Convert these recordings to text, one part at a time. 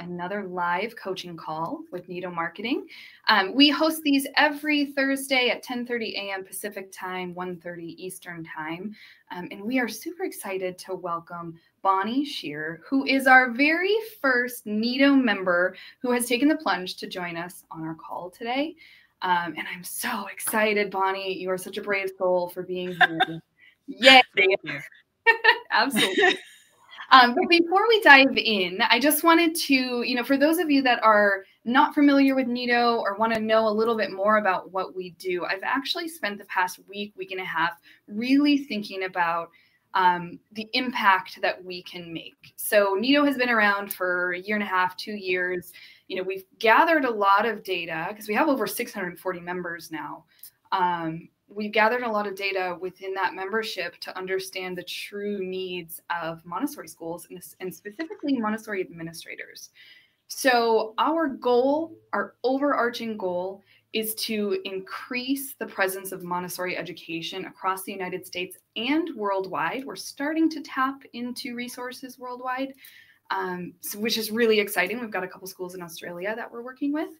another live coaching call with Nido Marketing. We host these every Thursday at 10:30 a.m. Pacific time, 1:30 Eastern time. And we are super excited to welcome Bonnie Shearer, who is our very first Nido member who has taken the plunge to join us on our call today. And I'm so excited, Bonnie. You are such a brave soul for being here. Yay. Thank you. Absolutely. But before we dive in, I just wanted to, for those of you that are not familiar with Nido or want to know a little bit more about what we do, I've actually spent the past week, week and a half, really thinking about the impact that we can make. So Nido has been around for a year and a half, 2 years. We've gathered a lot of data because we have over 640 members now. We've gathered a lot of data within that membership to understand the true needs of Montessori schools and specifically Montessori administrators. So our goal, our overarching goal, is to increase the presence of Montessori education across the United States and worldwide. We're starting to tap into resources worldwide, which is really exciting. We've got a couple schools in Australia that we're working with.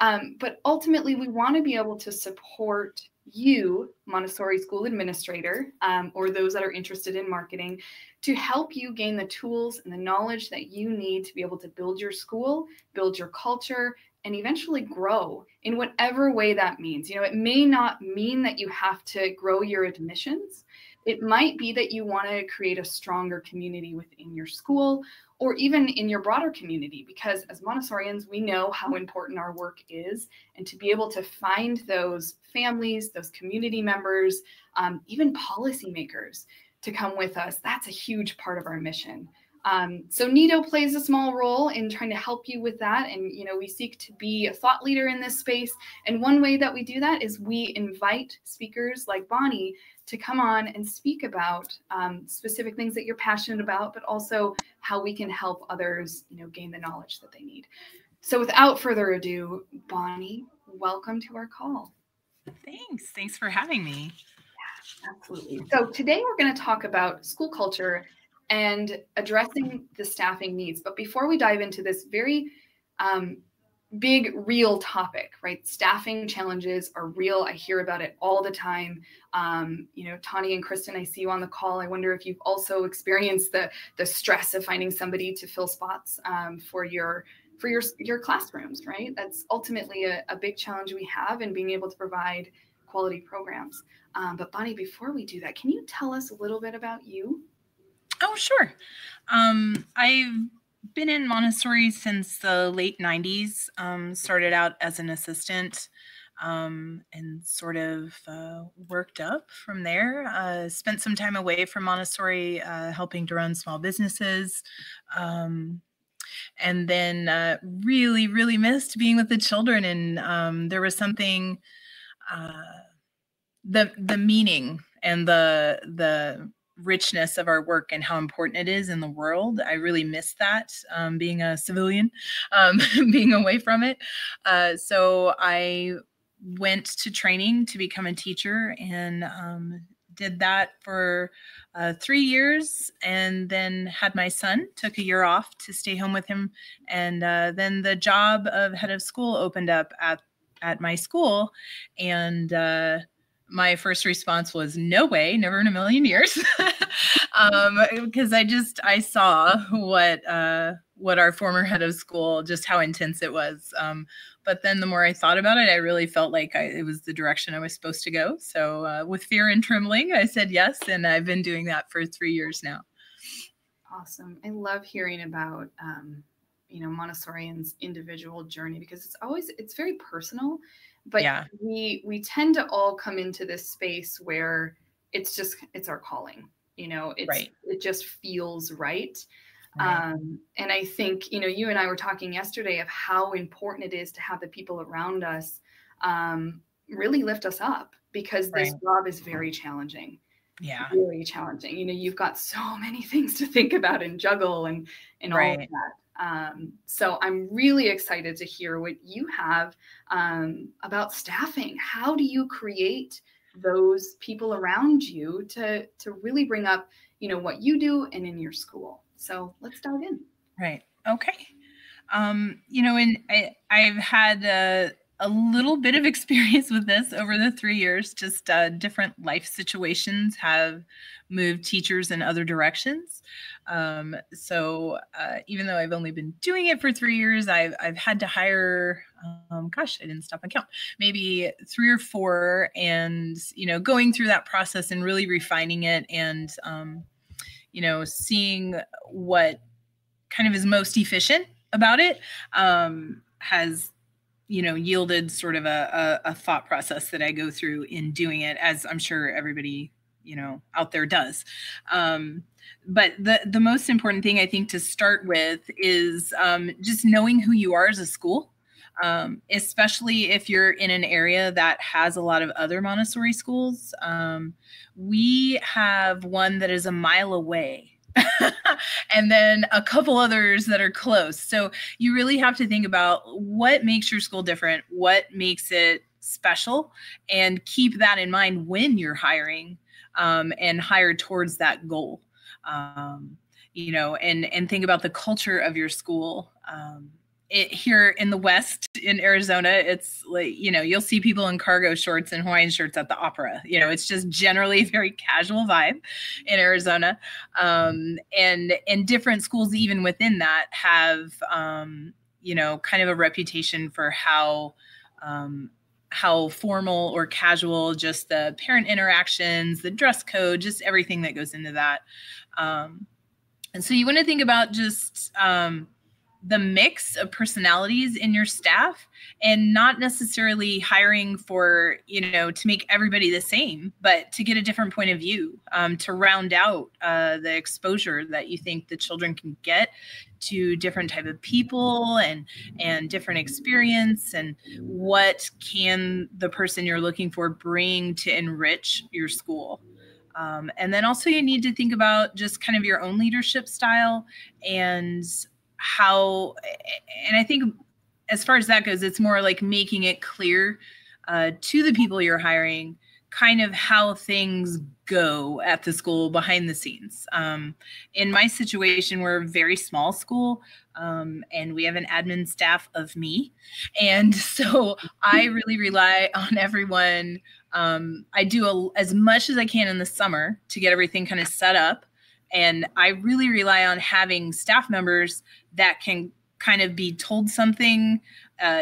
But ultimately, we want to be able to support you, Montessori school administrator, or those that are interested in marketing, to help you gain the tools and the knowledge that you need to be able to build your school, build your culture, and eventually grow in whatever way that means. It may not mean that you have to grow your admissions. It might be that you want to create a stronger community within your school or even in your broader community, because as Montessorians, we know how important our work is. And to be able to find those families, those community members, even policymakers to come with us, that's a huge part of our mission. So Nido plays a small role in trying to help you with that. And, we seek to be a thought leader in this space. And one way that we do that is we invite speakers like Bonnie to come on and speak about specific things that you're passionate about, but also how we can help others, gain the knowledge that they need. So without further ado, Bonnie, welcome to our call. Thanks. Thanks for having me. Yeah, absolutely. So today we're going to talk about school culture and addressing the staffing needs. But before we dive into this very big, real topic, right? Staffing challenges are real. I hear about it all the time. Tani and Kristen, I see you on the call. I wonder if you've also experienced the stress of finding somebody to fill spots for your classrooms, right? That's ultimately a big challenge we have in being able to provide quality programs. But Bonnie, before we do that, can you tell us a little bit about you? Oh, sure. I've been in Montessori since the late 90s, started out as an assistant and sort of worked up from there. Spent some time away from Montessori helping to run small businesses. And then really, really missed being with the children. And there was something, the meaning and the richness of our work and how important it is in the world. I really miss that, being a civilian, being away from it. So I went to training to become a teacher and did that for 3 years, and then had my son, took a year off to stay home with him. And then the job of head of school opened up at my school, and my first response was, no way, never in a million years. Because I saw what our former head of school, just how intense it was. But then the more I thought about it, I really felt like it was the direction I was supposed to go. So with fear and trembling, I said yes. And I've been doing that for 3 years now. Awesome. I love hearing about, Montessorian's individual journey, because it's very personal. But yeah, we tend to all come into this space where it's our calling, right. It just feels right. Right. And I think, you and I were talking yesterday of how important it is to have the people around us really lift us up, because right. This job is very challenging. Yeah. Very challenging. You've got so many things to think about and juggle and right. all of that. So I'm really excited to hear what you have about staffing. How do you create those people around you to really bring up, what you do and in your school? So let's dive in. Right. Okay. You know, and I've had a little bit of experience with this over the 3 years. Just different life situations have moved teachers in other directions. So even though I've only been doing it for 3 years, I've had to hire, gosh, I didn't stop and count, maybe 3 or 4, and, you know, going through that process and really refining it and, you know, seeing what kind of is most efficient about it, has, you know, yielded sort of a thought process that I go through in doing it, as I'm sure everybody, you know, out there does. But the most important thing I think to start with is just knowing who you are as a school, especially if you're in an area that has a lot of other Montessori schools. We have one that is a mile away. And then a couple others that are close. So you really have to think about what makes your school different, what makes it special, and keep that in mind when you're hiring, and hire towards that goal. You know, and think about the culture of your school. Here in the West, in Arizona, it's like, you know, you'll see people in cargo shorts and Hawaiian shirts at the opera. You know, it's just generally very casual vibe in Arizona. And different schools, even within that, have, you know, kind of a reputation for how formal or casual, just the parent interactions, the dress code, just everything that goes into that. And so you want to think about just, the mix of personalities in your staff, and not necessarily hiring for, you know, to make everybody the same, but to get a different point of view, to round out the exposure that you think the children can get to different type of people and different experience, and what can the person you're looking for bring to enrich your school. And then also you need to think about just kind of your own leadership style, and how, and I think as far as that goes, it's more like making it clear to the people you're hiring kind of how things go at the school behind the scenes. In my situation, we're a very small school, and we have an admin staff of me. And so I really rely on everyone. I do as much as I can in the summer to get everything kind of set up. And I really rely on having staff members that can kind of be told something,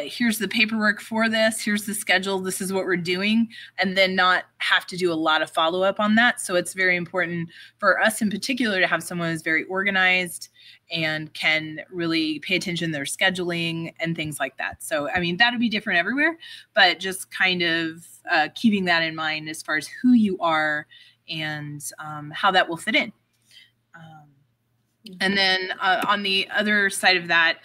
here's the paperwork for this, here's the schedule, this is what we're doing, and then not have to do a lot of follow-up on that. So it's very important for us in particular to have someone who's very organized and can really pay attention to their scheduling and things like that. So, I mean, that would be different everywhere, but just kind of keeping that in mind as far as who you are and how that will fit in. And then on the other side of that,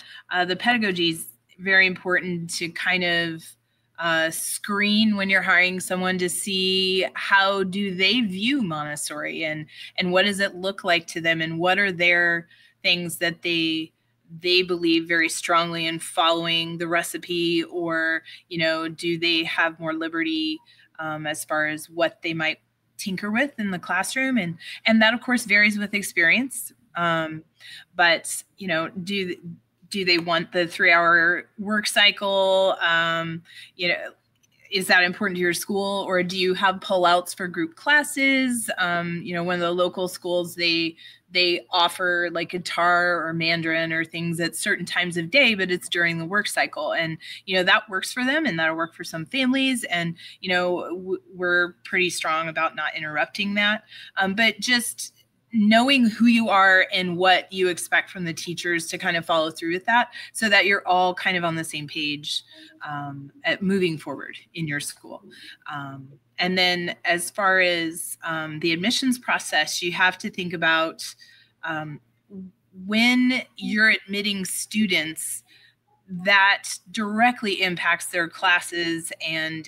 the pedagogy is very important to kind of screen when you're hiring someone to see how do they view Montessori, and what does it look like to them, and what are their things that they believe very strongly in following the recipe, or, you know, do they have more liberty as far as what they might tinker with in the classroom, and that of course varies with experience. But you know, do they want the 3-hour work cycle? You know, is that important to your school, or do you have pullouts for group classes? You know, one of the local schools, they offer like guitar or Mandarin or things at certain times of day, but it's during the work cycle. And, you know, that works for them, and that'll work for some families. And, you know, we're pretty strong about not interrupting that. But just knowing who you are and what you expect from the teachers to kind of follow through with that, so that you're all kind of on the same page at moving forward in your school. And then as far as the admissions process, you have to think about when you're admitting students, that directly impacts their classes. And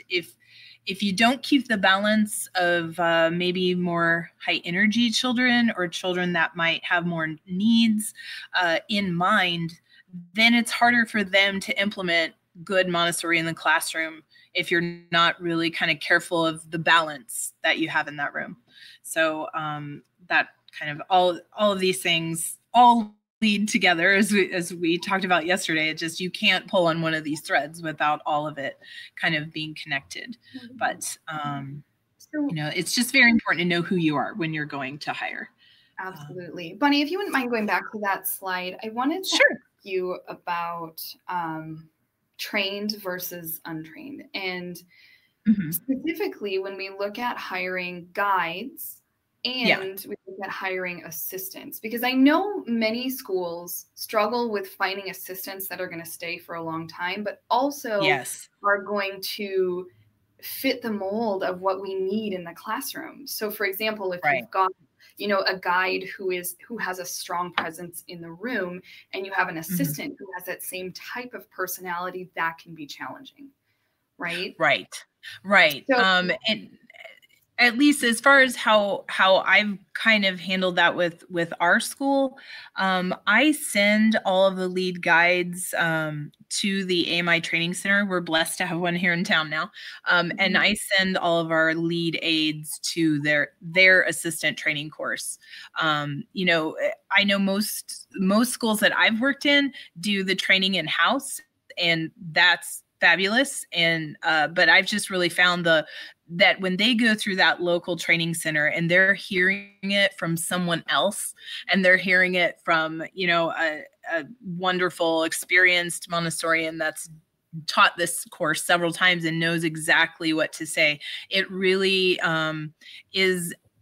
if you don't keep the balance of maybe more high energy children or children that might have more needs in mind, then it's harder for them to implement good Montessori in the classroom if you're not really kind of careful of the balance that you have in that room. So that kind of all of these things all lead together, as we talked about yesterday. It just, you can't pull on one of these threads without all of it kind of being connected. But you know, it's just very important to know who you are when you're going to hire. Absolutely. Bonnie, if you wouldn't mind going back to that slide, I wanted to ask you about trained versus untrained. And specifically when we look at hiring guides and we look at hiring assistants, because I know many schools struggle with finding assistants that are going to stay for a long time, but also are going to fit the mold of what we need in the classroom. So for example, if you've got, you know, a guide who has a strong presence in the room, and you have an assistant who has that same type of personality, that can be challenging, right? Right. So, and at least as far as how I've kind of handled that with our school, I send all of the lead guides to the AMI Training Center. We're blessed to have one here in town now. And I send all of our lead aides to their assistant training course. You know, I know most schools that I've worked in do the training in-house, and that's fabulous. And but I've just really found that when they go through that local training center and they're hearing it from someone else, and they're hearing it from, you know, a wonderful, experienced Montessorian that's taught this course several times and knows exactly what to say, it really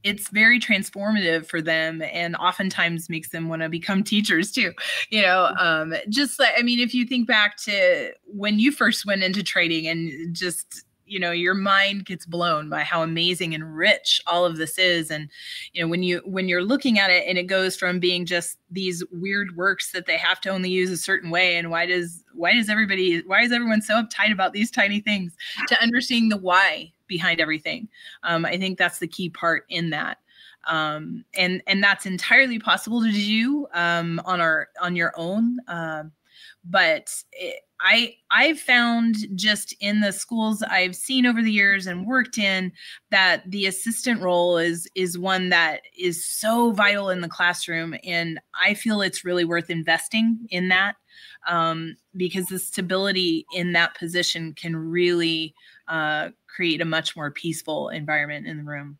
it's very transformative for them, and oftentimes makes them want to become teachers too. You know, just like, I mean, if you think back to when you first went into training, and just, you know, your mind gets blown by how amazing and rich all of this is. And, you know, when you're looking at it, and it goes from being just these weird works that they have to only use a certain way, and why is everyone so uptight about these tiny things, to understanding the why behind everything. I think that's the key part in that. And that's entirely possible to do on your own. But I've found, just in the schools I've seen over the years and worked in, that the assistant role is one that is so vital in the classroom. And I feel it's really worth investing in that, because the stability in that position can really create a much more peaceful environment in the room.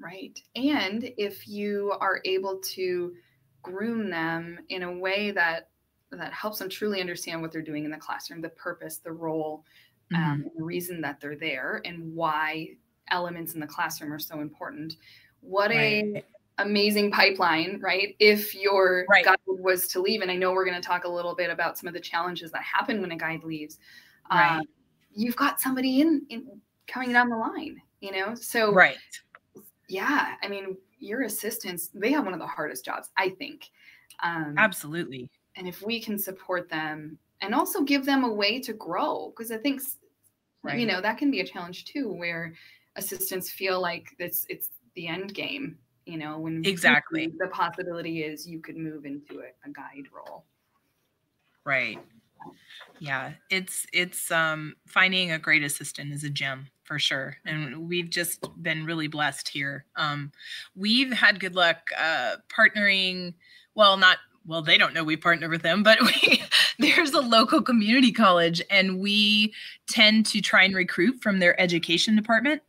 Right. And if you are able to groom them in a way that helps them truly understand what they're doing in the classroom, the purpose, the role, and the reason that they're there, and why elements in the classroom are so important. What an amazing pipeline, right? If your guide was to leave, and I know we're going to talk a little bit about some of the challenges that happen when a guide leaves, you've got somebody in coming down the line, you know? So yeah, I mean, your assistants, they have one of the hardest jobs, I think. Absolutely. And if we can support them and also give them a way to grow, because I think, you know, that can be a challenge too, where assistants feel like it's the end game, you know, when the possibility is you could move into a guide role. Right. Yeah. It's finding a great assistant is a gem for sure. And we've just been really blessed here. We've had good luck partnering, well, they don't know we partner with them, but there's a local community college, and we tend to try and recruit from their education department,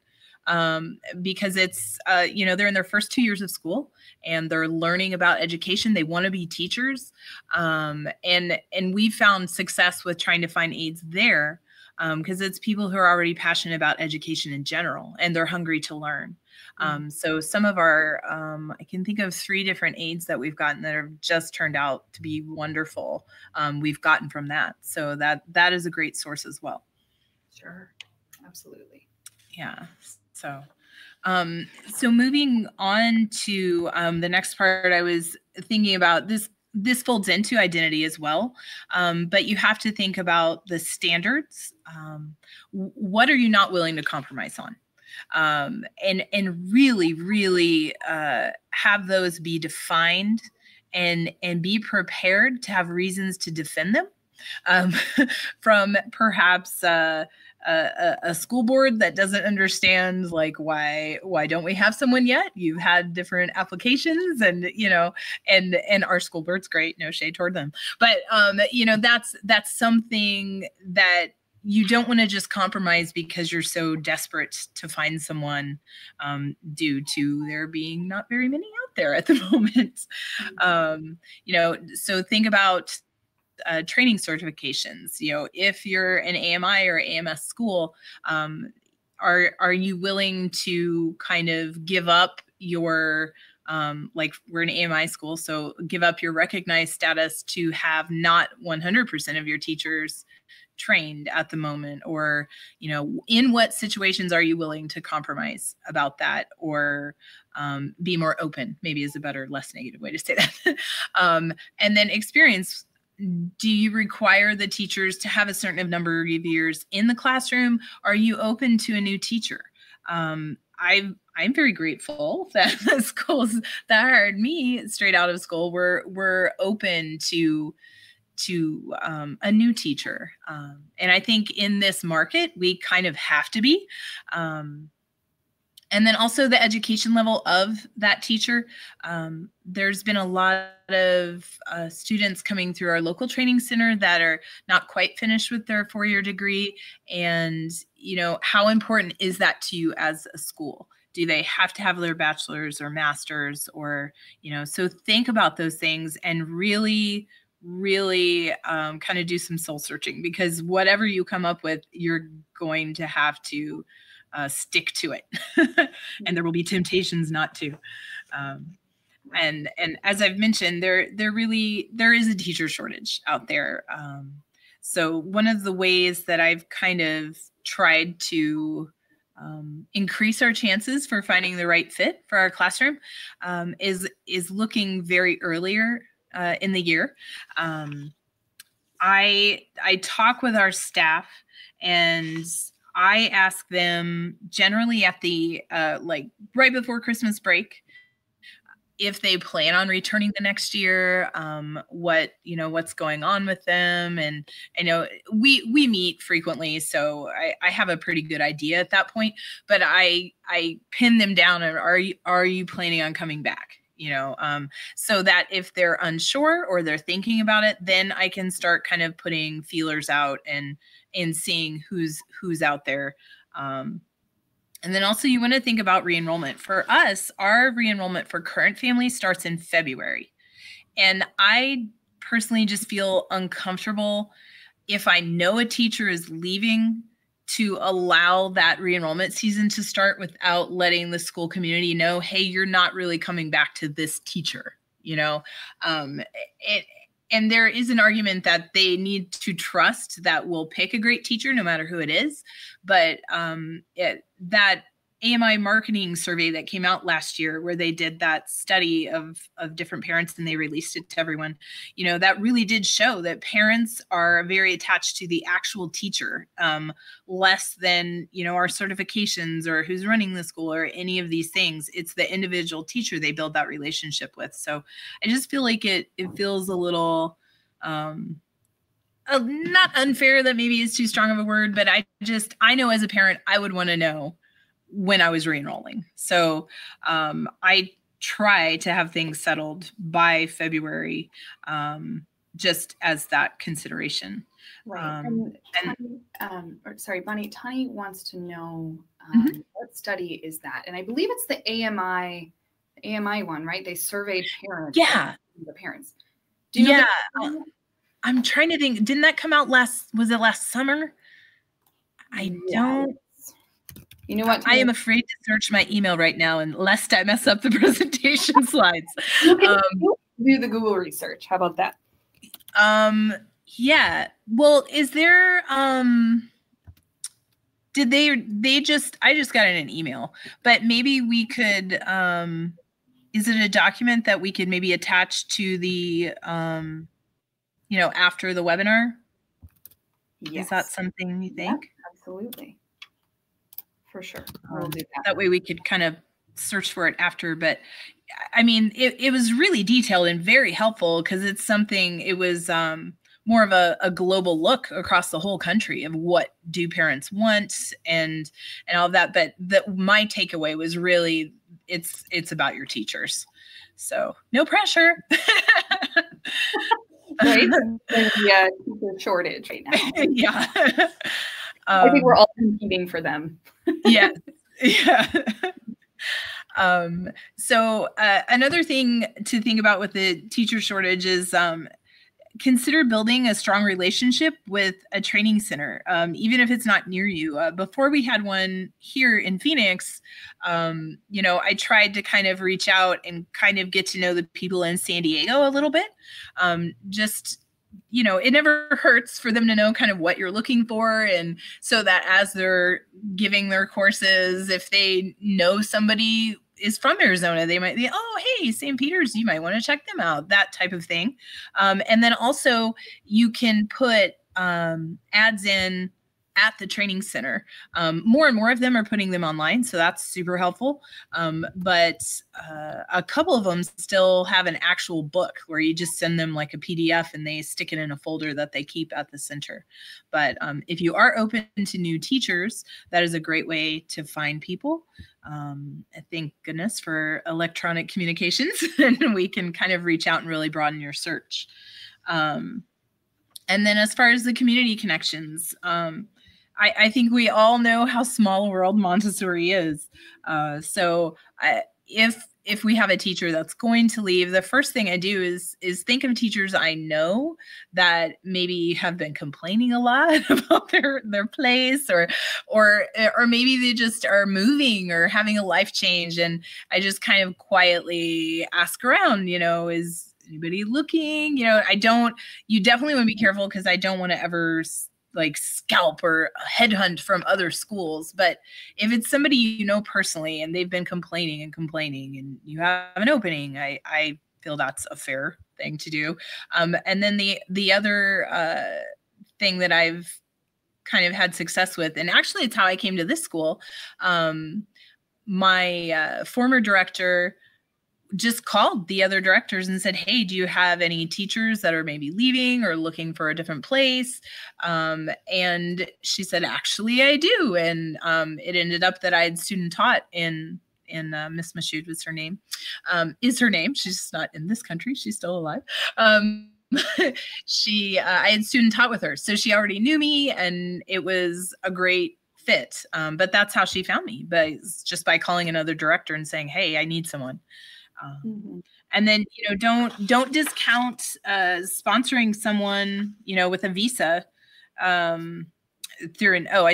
because it's, you know, they're in their first 2 years of school, and they're learning about education. They want to be teachers. And we found success with trying to find aides there, because it's people who are already passionate about education in general, and they're hungry to learn. So some of our, I can think of 3 different aides that we've gotten that have just turned out to be wonderful. We've gotten from that. So that is a great source as well. Sure. Absolutely. Yeah. So, so moving on to, the next part I was thinking about, this folds into identity as well. But you have to think about the standards. What are you not willing to compromise on? And really, really have those be defined, and be prepared to have reasons to defend them, from perhaps a school board that doesn't understand, like, why don't we have someone yet? You've had different applications, and, you know, and our school board's great, no shade toward them. But, you know, that's something that you don't want to just compromise because you're so desperate to find someone, due to there being not very many out there at the moment. You know, so think about training certifications. You know, if you're an AMI or AMS school, are you willing to kind of give up your, like, we're an AMI school, so give up your recognized status to have not 100% of your teachers trained at the moment? Or, you know, in what situations are you willing to compromise about that, or be more open, maybe, is a better, less negative way to say that. And then experience. Do you require the teachers to have a certain number of years in the classroom? Are you open to a new teacher? I'm very grateful that the schools that hired me straight out of school were open to a new teacher. And I think in this market, we kind of have to be. And then also the education level of that teacher. There's been a lot of students coming through our local training center that are not quite finished with their four-year degree. And, you know, how important is that to you as a school? Do they have to have their bachelor's or master's, or, you know, so think about those things and really kind of do some soul searching, because whatever you come up with, you're going to have to stick to it. And there will be temptations not to. And as I've mentioned, there is a teacher shortage out there. So one of the ways that I've kind of tried to increase our chances for finding the right fit for our classroom is looking very earlier in the year. I talk with our staff, and I ask them generally at the, like, right before Christmas break, if they plan on returning the next year, what's going on with them. And I know we meet frequently, so I have a pretty good idea at that point, but I pin them down, and are you planning on coming back? You know, so that if they're unsure or they're thinking about it, then I can start kind of putting feelers out and seeing who's out there. And then also you want to think about re-enrollment. For us, our re-enrollment for current families starts in February. And I personally just feel uncomfortable if I know a teacher is leaving to allow that re-enrollment season to start without letting the school community know, hey, you're not really coming back to this teacher, you know? And there is an argument that they need to trust that we'll pick a great teacher no matter who it is. But that AMI marketing survey that came out last year, where they did that study of different parents and they released it to everyone, you know, that really did show that parents are very attached to the actual teacher, less than, you know, our certifications or who's running the school or any of these things. It's the individual teacher they build that relationship with. So I just feel like it feels a little, not unfair, that maybe is too strong of a word, but I know as a parent, I would want to know when I was re-enrolling. So I try to have things settled by February, just as that consideration. Right. Sorry, Bonnie, Tani wants to know what study is that? And I believe it's the AMI one, right? They surveyed parents. Yeah. The parents. Do you know? Yeah. I'm trying to think, didn't that come out was it last summer? I don't. You know what? I am afraid to search my email right now, lest I mess up the presentation slides. Do the Google research. How about that? Yeah. Well, is there? Did they? I just got in an email, but maybe we could. Is it a document that we could maybe attach to the? You know, after the webinar. Yes. Is that something you think? Yep, absolutely. For sure. We'll do that. That way we could kind of search for it after. But I mean, it was really detailed and very helpful, because it's something, it was more of a global look across the whole country of what do parents want and all of that. But my takeaway was really it's about your teachers. So no pressure. Right? Yeah, teacher shortage right now. Yeah. I think we're all competing for them. Yeah. Yeah. So another thing to think about with the teacher shortage is consider building a strong relationship with a training center, even if it's not near you. Before we had one here in Phoenix, you know, I tried to kind of reach out and kind of get to know the people in San Diego a little bit. Just, you know, it never hurts for them to know kind of what you're looking for. And so that as they're giving their courses, if they know somebody is from Arizona, they might be, oh, hey, St. Peter's, you might want to check them out, that type of thing. And then also you can put ads in at the training center. More and more of them are putting them online, so that's super helpful. But a couple of them still have an actual book where you just send them like a PDF and they stick it in a folder that they keep at the center. But if you are open to new teachers, that is a great way to find people. Thank goodness for electronic communications, and we can kind of reach out and really broaden your search. And then as far as the community connections, I think we all know how small world Montessori is. So if we have a teacher that's going to leave, the first thing I do is think of teachers I know that maybe have been complaining a lot about their place, or maybe they just are moving or having a life change. And I just kind of quietly ask around, you know, is anybody looking? You know, you definitely want to be careful, because I don't want to ever like scalp or headhunt from other schools. But if it's somebody you know personally and they've been complaining and you have an opening, I feel that's a fair thing to do. And then the other thing that I've kind of had success with, and actually it's how I came to this school, my former director just called the other directors and said, hey, do you have any teachers that are maybe leaving or looking for a different place? And she said, actually, I do. And it ended up that I had student taught in Miss Mashoud was her name, is her name. She's just not in this country. She's still alive. I had student taught with her. So she already knew me, and it was a great fit. But that's how she found me, just by calling another director and saying, hey, I need someone. And then, you know, don't discount sponsoring someone, you know, with a visa I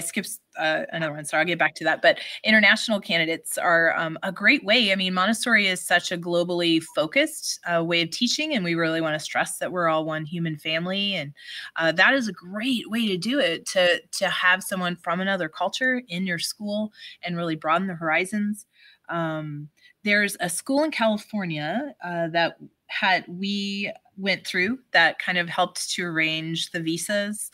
skipped another one, so I'll get back to that. But international candidates are a great way. I mean, Montessori is such a globally focused way of teaching, and we really want to stress that we're all one human family. And that is a great way to do it, to have someone from another culture in your school and really broaden the horizons. There's a school in California that we went through that kind of helped to arrange the visas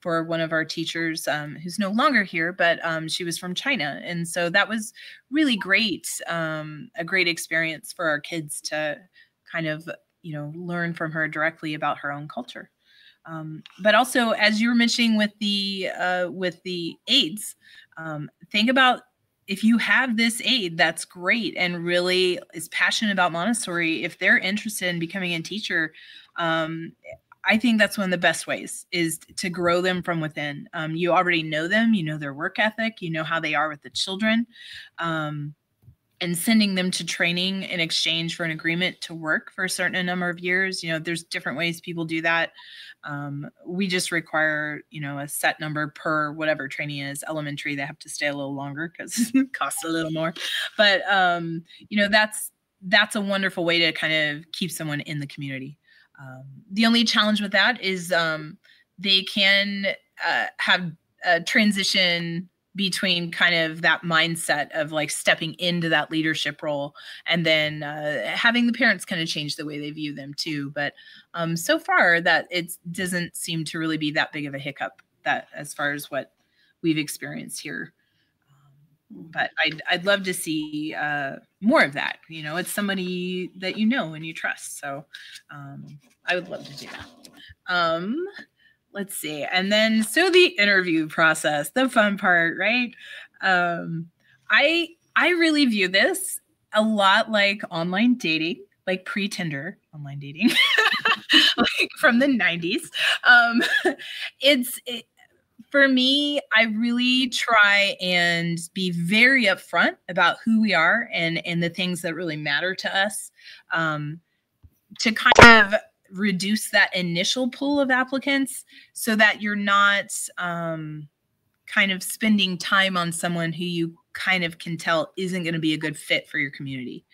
for one of our teachers who's no longer here, but she was from China. And so that was really great, a great experience for our kids to kind of, you know, learn from her directly about her own culture. But also, as you were mentioning with the aides, think about, if you have this aide that's great and really is passionate about Montessori, if they're interested in becoming a teacher, I think that's one of the best ways, is to grow them from within. You already know them, you know their work ethic, you know how they are with the children, and sending them to training in exchange for an agreement to work for a certain number of years. You know, there's different ways people do that. We just require, you know, a set number per whatever training is. Elementary, they have to stay a little longer because it costs a little more. But, you know, that's a wonderful way to kind of keep someone in the community. The only challenge with that is they can have a transition between kind of that mindset of like stepping into that leadership role, and then having the parents kind of change the way they view them too. But so far that it doesn't seem to really be that big of a hiccup, that as far as what we've experienced here. But I'd love to see more of that. You know, it's somebody that you know and you trust. So I would love to do that. Let's see. And then, so the interview process, the fun part, right? I really view this a lot like online dating, like pre-Tinder online dating, like from the 90s. For me, I really try and be very upfront about who we are and the things that really matter to us, to kind of reduce that initial pool of applicants so that you're not kind of spending time on someone who you kind of can tell isn't going to be a good fit for your community.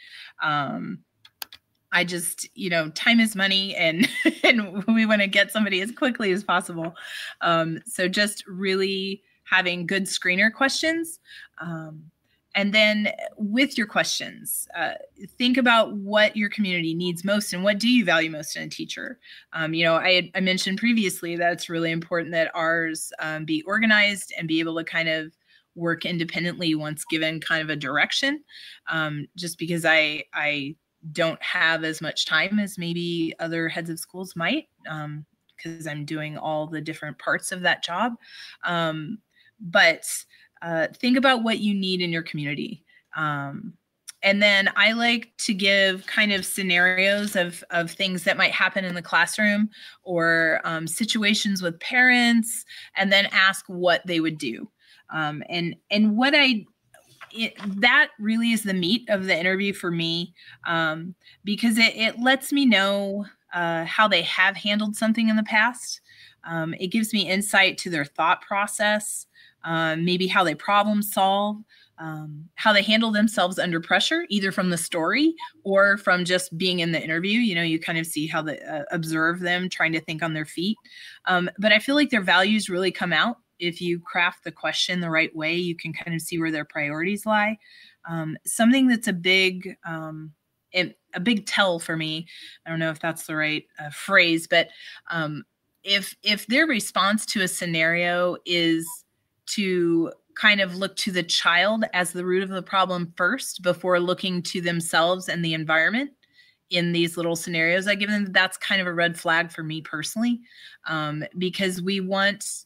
I just, you know, time is money, and we want to get somebody as quickly as possible. So just really having good screener questions. And then with your questions, think about what your community needs most and what do you value most in a teacher. You know, I mentioned previously that it's really important that ours be organized and be able to kind of work independently once given kind of a direction, just because I don't have as much time as maybe other heads of schools might, because I'm doing all the different parts of that job. But think about what you need in your community. And then I like to give kind of scenarios of things that might happen in the classroom or situations with parents, and then ask what they would do. And what that really is the meat of the interview for me, because it lets me know how they have handled something in the past. It gives me insight to their thought process, maybe how they problem solve, how they handle themselves under pressure, either from the story or from just being in the interview. You know, you kind of see how they observe them trying to think on their feet. But I feel like their values really come out. If you craft the question the right way, you can kind of see where their priorities lie. Something that's a big tell for me, I don't know if that's the right phrase, but if their response to a scenario is to kind of look to the child as the root of the problem first before looking to themselves and the environment in these little scenarios I give them, that's kind of a red flag for me personally, because we want...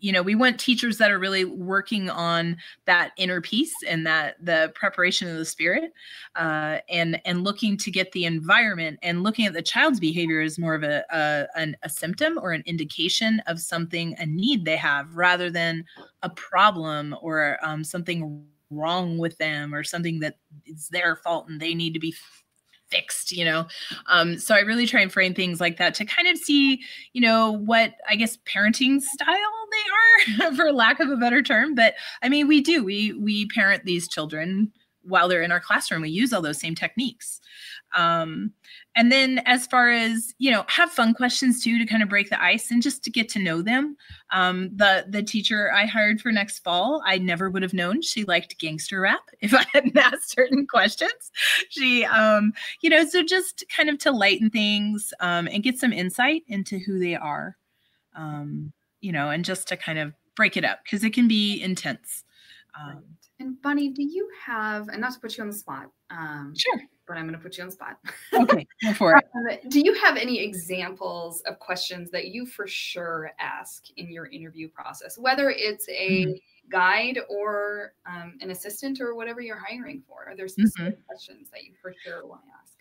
You know, we want teachers that are really working on that inner peace and that the preparation of the spirit, and looking to get the environment, and looking at the child's behavior is more of a symptom or an indication of something, a need they have, rather than a problem or something wrong with them or something that is their fault and they need to be fixed, you know? So I really try and frame things like that to kind of see, you know, what, I guess, parenting style they are for lack of a better term. But I mean, we parent these children while they're in our classroom. We use all those same techniques. And then as far as, you know, have fun questions too, to kind of break the ice and just to get to know them. The teacher I hired for next fall, I never would have known she liked gangster rap if I hadn't asked certain questions. She, you know, so just kind of to lighten things, and get some insight into who they are, you know, and just to kind of break it up because it can be intense. And Bonnie, do you have, and not to put you on the spot, sure, but I'm going to put you on the spot. Okay, go for it. Do you have any examples of questions that you for sure ask in your interview process, whether it's a guide or an assistant or whatever you're hiring for? Are there specific questions that you for sure want to ask?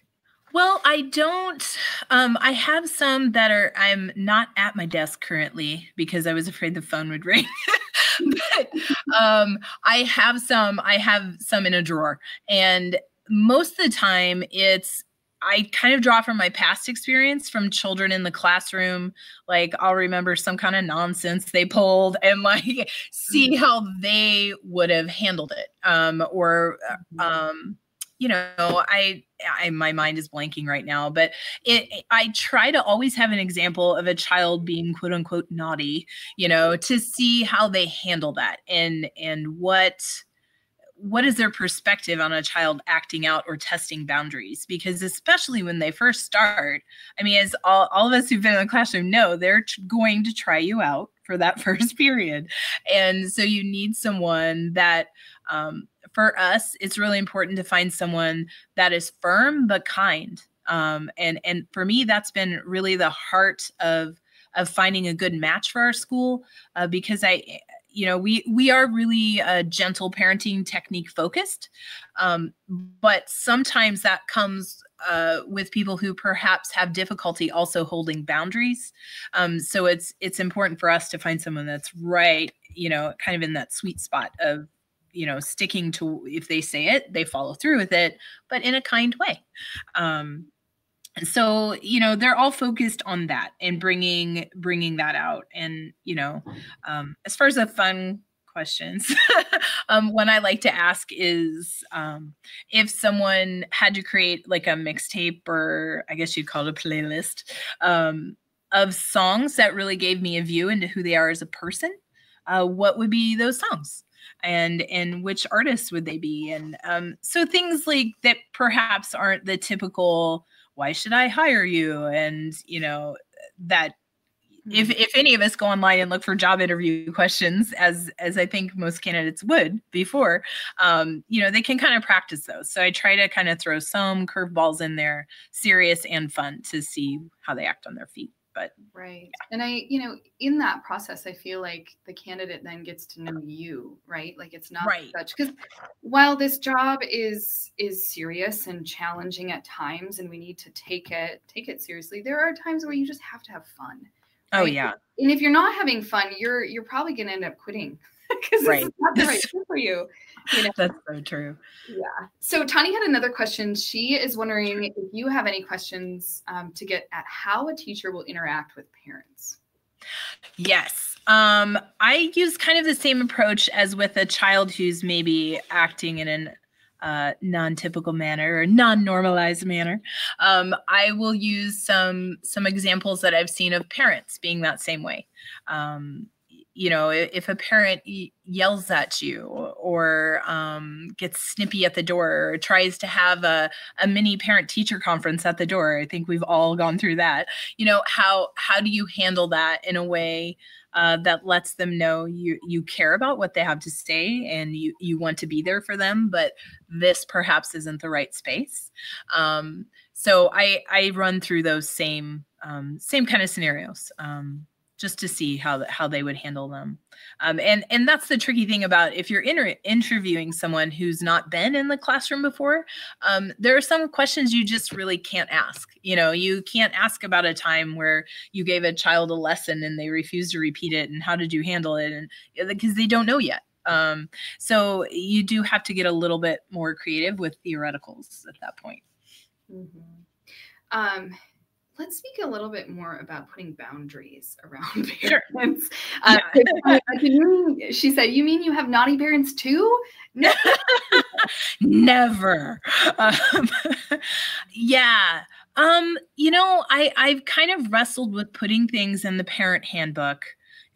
Well, I don't, I have some that are, I'm not at my desk currently because I was afraid the phone would ring. But I have some in a drawer, and most of the time I kind of draw from my past experience from children in the classroom. Like, I'll remember some kind of nonsense they pulled and like see how they would have handled it. You know, my mind is blanking right now, but I try to always have an example of a child being quote unquote naughty, you know, to see how they handle that and what what is their perspective on a child acting out or testing boundaries? Because especially when they first start, I mean, as all of us who've been in the classroom know, they're going to try you out for that first period. And so you need someone that, for us, it's really important to find someone that is firm but kind. And for me, that's been really the heart of finding a good match for our school, because we are really gentle parenting technique focused, but sometimes that comes with people who perhaps have difficulty also holding boundaries. So it's important for us to find someone that's right, kind of in that sweet spot of, sticking to, if they say it, they follow through with it, but in a kind way. So, they're all focused on that and bringing that out. And, as far as the fun questions, one I like to ask is, if someone had to create like a mixtape, or I guess you'd call it a playlist, of songs that really gave me a view into who they are as a person, what would be those songs? And which artists would they be? And so things like that perhaps aren't the typical, why should I hire you? And, that if any of us go online and look for job interview questions, as I think most candidates would before, they can kind of practice those. So I try to kind of throw some curveballs in there, serious and fun, to see how they act on their feet. But right. Yeah. And I, in that process, I feel like the candidate then gets to know you, right? Like it's not right. Because while this job is serious and challenging at times, and we need to take it seriously, there are times where you just have to have fun. Right? Oh yeah. And if you're not having fun, you're probably going to end up quitting because it's not the right thing for you. That's so true. Yeah. So Tani had another question. She is wondering if you have any questions to get at how a teacher will interact with parents. Yes. I use kind of the same approach as with a child who's maybe acting in an non-typical manner or non-normalized manner. I will use some examples that I've seen of parents being that same way. If a parent yells at you or gets snippy at the door or tries to have a mini parent-teacher conference at the door, I think we've all gone through that. How do you handle that in a way that lets them know you care about what they have to say and you want to be there for them, but this perhaps isn't the right space? So I run through those same kind of scenarios. Just to see how they would handle them. And that's the tricky thing about if you're interviewing someone who's not been in the classroom before, there are some questions you just really can't ask. You can't ask about a time where you gave a child a lesson and they refused to repeat it and how did you handle it, and because they don't know yet. So you do have to get a little bit more creative with theoreticals at that point. Mm-hmm. Let's speak a little bit more about putting boundaries around parents. She said, you mean you have naughty parents too? No. Never. Yeah. I've kind of wrestled with putting things in the parent handbook,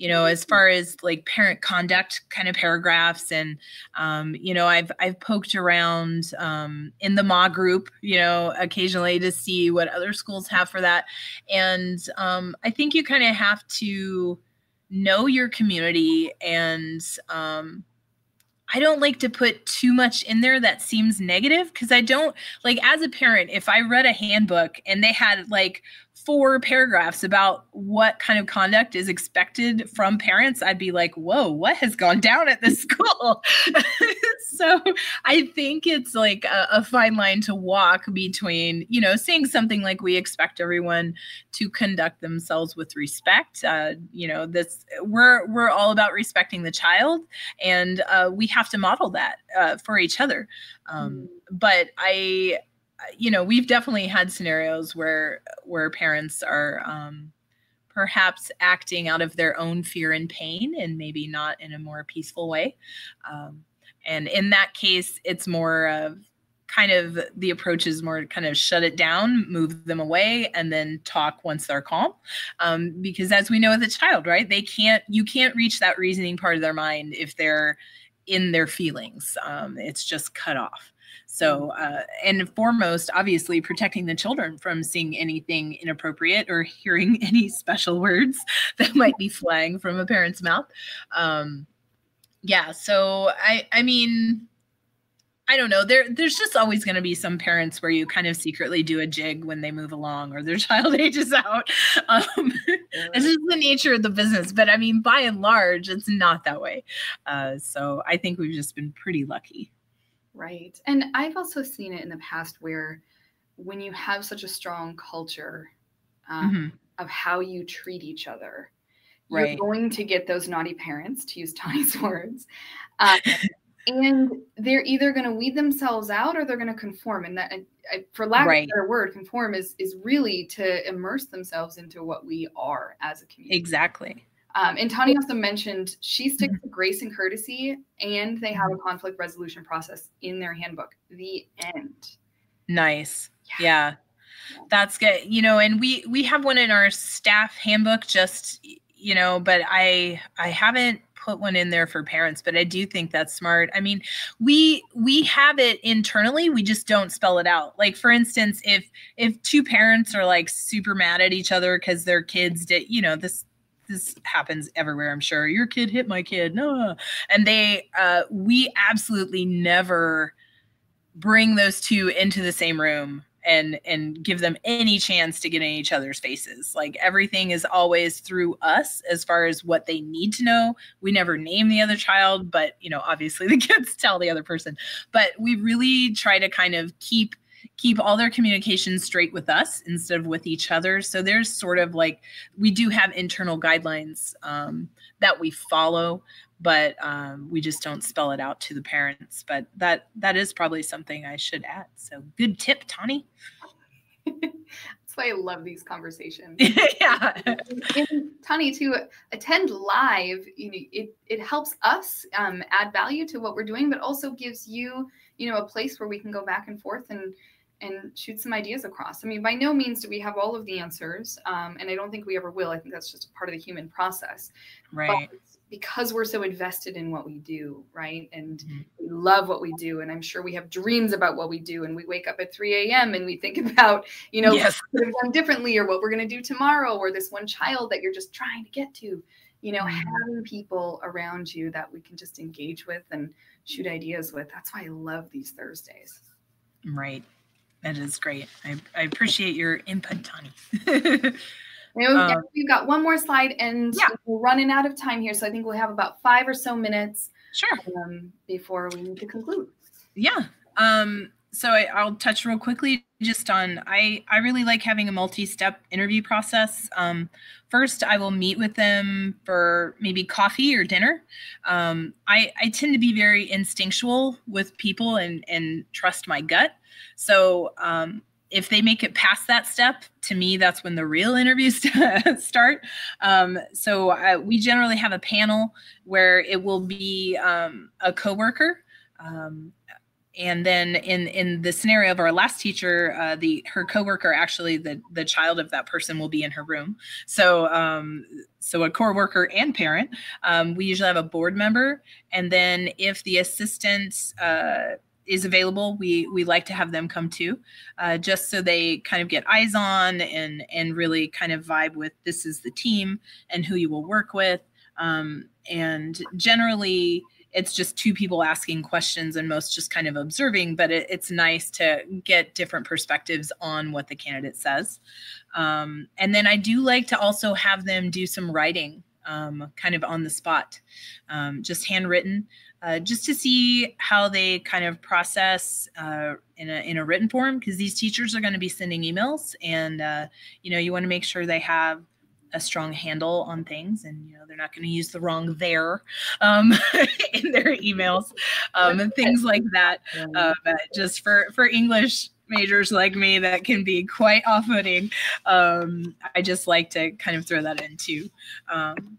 as far as like parent conduct kind of paragraphs. And, I've poked around in the MA group, occasionally to see what other schools have for that. And I think you kind of have to know your community. And I don't like to put too much in there that seems negative, because I don't, like as a parent, if I read a handbook and they had like 4 paragraphs about what kind of conduct is expected from parents, I'd be like, whoa, what has gone down at this school? So I think it's like a fine line to walk between, saying something like we expect everyone to conduct themselves with respect. We're all about respecting the child, and we have to model that for each other. But we've definitely had scenarios where parents are perhaps acting out of their own fear and pain, and maybe not in a more peaceful way. And in that case, it's more of kind of the approach is more kind of shut it down, move them away, and then talk once they're calm. Because as we know with a child, right, you can't reach that reasoning part of their mind if they're in their feelings. It's just cut off. So, and foremost, obviously, protecting the children from seeing anything inappropriate or hearing any special words that might be flying from a parent's mouth. Yeah, so I mean, I don't know. There's just always going to be some parents where you kind of secretly do a jig when they move along or their child ages out. This is the nature of the business. But I mean, by and large, it's not that way. So I think we've just been pretty lucky. Right. And I've also seen it in the past where when you have such a strong culture of how you treat each other, you're going to get those naughty parents, to use Tani's words. And they're either going to weed themselves out or they're going to conform. And that, for lack of a better word, conform is really to immerse themselves into what we are as a community. Exactly. And Tani also mentioned she sticks to grace and courtesy, and they have a conflict resolution process in their handbook. The end. Nice. Yeah. That's good. You know, and we have one in our staff handbook just, you know, but I haven't put one in there for parents, but I do think that's smart. I mean, we have it internally. We just don't spell it out. Like, for instance, if two parents are like super mad at each other because their kids did, you know, this happens everywhere, I'm sure. Your kid hit my kid. No. And we absolutely never bring those two into the same room and give them any chance to get in each other's faces. Like, everything is always through us as far as what they need to know. We never name the other child, but, you know, obviously the kids tell the other person. But we really try to kind of keep all their communications straight with us instead of with each other. So there's sort of like, we do have internal guidelines that we follow, but we just don't spell it out to the parents. But that is probably something I should add. So good tip, Tani. That's why I love these conversations. Yeah. And Tani, to attend live, you know, it helps us add value to what we're doing, but also gives you, you know, a place where we can go back and forth and shoot some ideas across. I mean, by no means do we have all of the answers, and I don't think we ever will. I think that's just part of the human process. Right. But because we're so invested in what we do, right, and we love what we do, and I'm sure we have dreams about what we do, and we wake up at 3 a.m. and we think about, you know, what we've done differently or what we're going to do tomorrow or this one child that you're just trying to get to. You know, having people around you that we can just engage with and shoot ideas with. That's why I love these Thursdays. Right. That is great. I appreciate your input, Tani. We've got one more slide and we're running out of time here. So I think we'll have about 5 or so minutes before we need to conclude. Yeah. So I'll touch real quickly just on, I really like having a multi-step interview process. First, I will meet with them for maybe coffee or dinner. I tend to be very instinctual with people and trust my gut. So if they make it past that step, to me, that's when the real interviews start. We generally have a panel where it will be a coworker. And then in the scenario of our last teacher, her coworker, actually the child of that person will be in her room. So so a coworker and parent. We usually have a board member, and then if the assistant is available, we like to have them come too, just so they kind of get eyes on and really kind of vibe with this is the team and who you will work with, and generally. It's just two people asking questions and most just kind of observing, but it's nice to get different perspectives on what the candidate says. And then I do like to also have them do some writing kind of on the spot, just handwritten, just to see how they kind of process in a written form, because these teachers are going to be sending emails and, you know, you want to make sure they have a strong handle on things, and you know they're not going to use the wrong "there" in their emails and things like that. But just for English majors like me, that can be quite off-putting. I just like to kind of throw that in too. And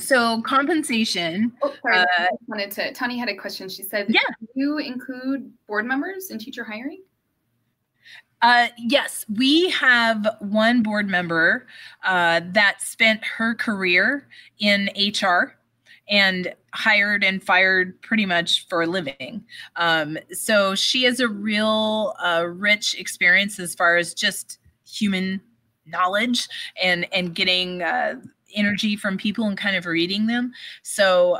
so compensation. Oh, sorry, I just wanted to. Tani had a question. She said, "Yeah, do you include board members in teacher hiring?" Yes, we have one board member that spent her career in HR, and hired and fired pretty much for a living. So she has a real rich experience as far as just human knowledge and getting energy from people and kind of reading them. So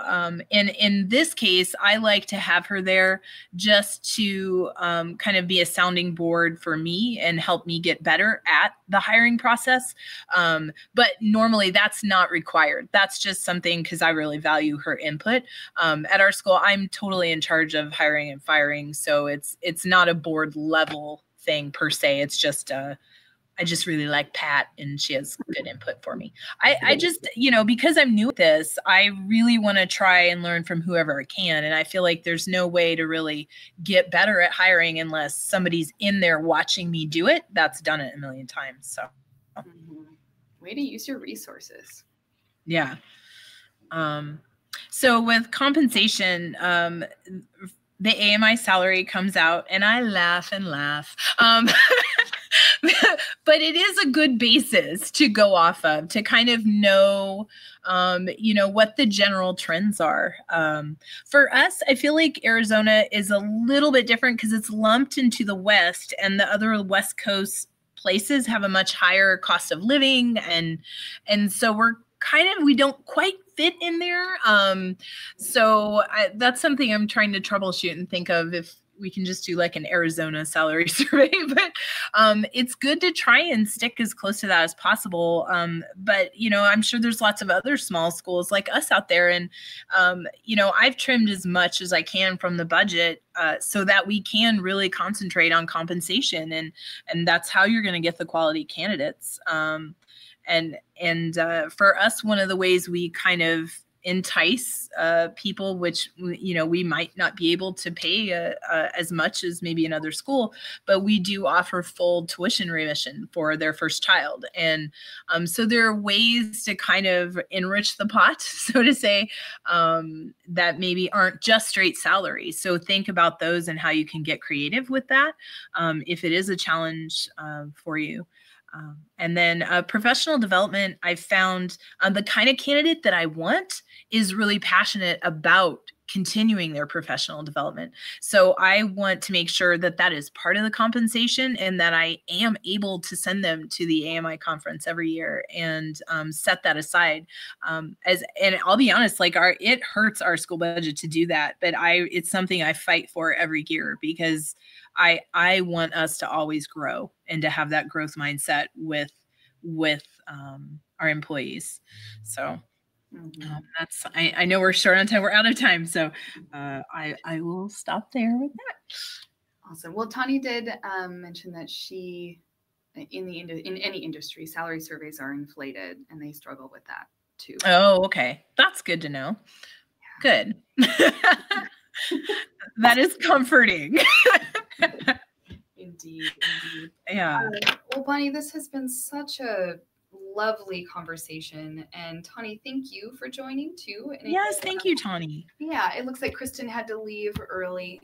in this case, I like to have her there just to kind of be a sounding board for me and help me get better at the hiring process. But normally that's not required. That's just something because I really value her input. At our school, I'm totally in charge of hiring and firing. So it's not a board level thing per se. It's just a I just really like Pat and she has good input for me. I just, you know, because I'm new at this, I really want to try and learn from whoever I can. And I feel like there's no way to really get better at hiring unless somebody's in there watching me do it. That's done it a million times. So way to use your resources. Yeah. So with compensation, the AMI salary comes out and I laugh and laugh. But it is a good basis to go off of, to kind of know, you know, what the general trends are. For us, I feel like Arizona is a little bit different because it's lumped into the West, and the other West Coast places have a much higher cost of living. And so we're kind of, we don't quite fit in there. So that's something I'm trying to troubleshoot and think of if we can just do like an Arizona salary survey, but it's good to try and stick as close to that as possible. But, you know, I'm sure there's lots of other small schools like us out there. And, you know, I've trimmed as much as I can from the budget so that we can really concentrate on compensation. And that's how you're going to get the quality candidates. And for us, one of the ways we kind of entice people, which, you know, we might not be able to pay as much as maybe another school, but we do offer full tuition remission for their first child. And so there are ways to kind of enrich the pot, so to say, that maybe aren't just straight salary. So think about those and how you can get creative with that if it is a challenge for you. And then professional development, I found the kind of candidate that I want is really passionate about continuing their professional development. So I want to make sure that that is part of the compensation and that I am able to send them to the AMI conference every year and set that aside. And I'll be honest, like it hurts our school budget to do that, but it's something I fight for every year because I want us to always grow and to have that growth mindset with our employees. So that's, I know we're short on time, we're out of time. So I will stop there with that. Awesome. Well, Tani did mention that she, in any industry, salary surveys are inflated and they struggle with that too. Oh, okay. That's good to know. Yeah. Good. That is comforting. Indeed. Yeah. Well, Bonnie, this has been such a lovely conversation. And Tani, thank you for joining too. And yes, thank you, Tani. Yeah, it looks like Kristen had to leave early.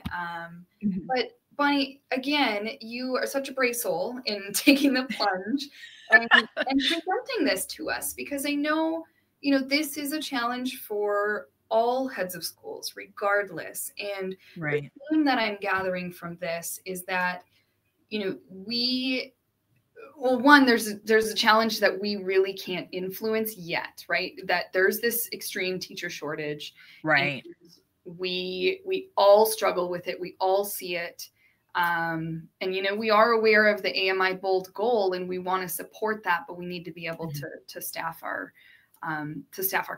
But Bonnie, again, you are such a brave soul in taking the plunge and presenting this to us, because I know, you know, this is a challenge for all heads of schools, regardless. And right. The theme that I'm gathering from this is that, you know, one, there's a challenge that we really can't influence yet, right? That there's this extreme teacher shortage. Right. We all struggle with it. We all see it. And, you know, we are aware of the AMI bold goal and we want to support that, but we need to be able to staff our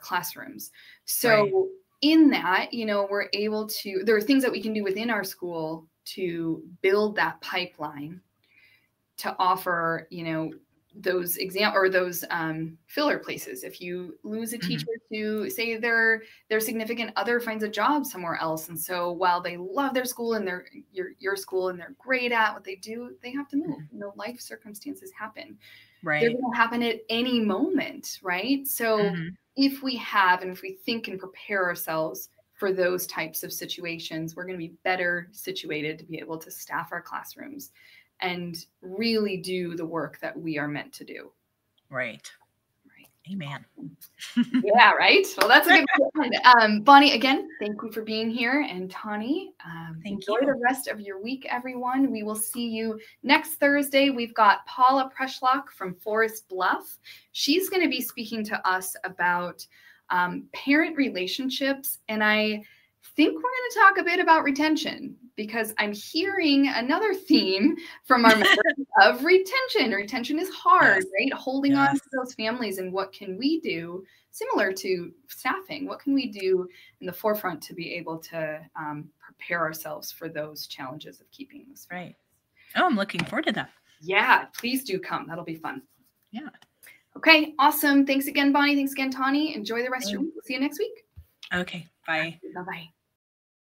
classrooms. So right. In that, you know, we're able to, there are things that we can do within our school to build that pipeline to offer, you know, those filler places. If you lose a teacher to say their significant other finds a job somewhere else. And so while they love their school and they're your school and they're great at what they do, they have to move. You know, life circumstances happen. Right. They're going to happen at any moment. Right. So if we think and prepare ourselves for those types of situations, we're going to be better situated to be able to staff our classrooms and really do the work that we are meant to do. Right. Amen. Yeah, right. Well, that's a good point. Bonnie, again, thank you for being here. And Tani, enjoy the rest of your week, everyone. We will see you next Thursday. We've got Paula Preshlock from Forest Bluff. She's going to be speaking to us about parent relationships. And I think we're going to talk a bit about retention, because I'm hearing another theme from our members of retention. Retention is hard, right? Holding on to those families, and what can we do, similar to staffing, what can we do in the forefront to be able to prepare ourselves for those challenges of keeping those families. Right. Oh, I'm looking forward to that. Yeah, please do come. That'll be fun. Yeah. Okay, awesome. Thanks again, Bonnie. Thanks again, Tani. Enjoy the rest of your week. We'll see you next week. Okay, bye. Bye-bye.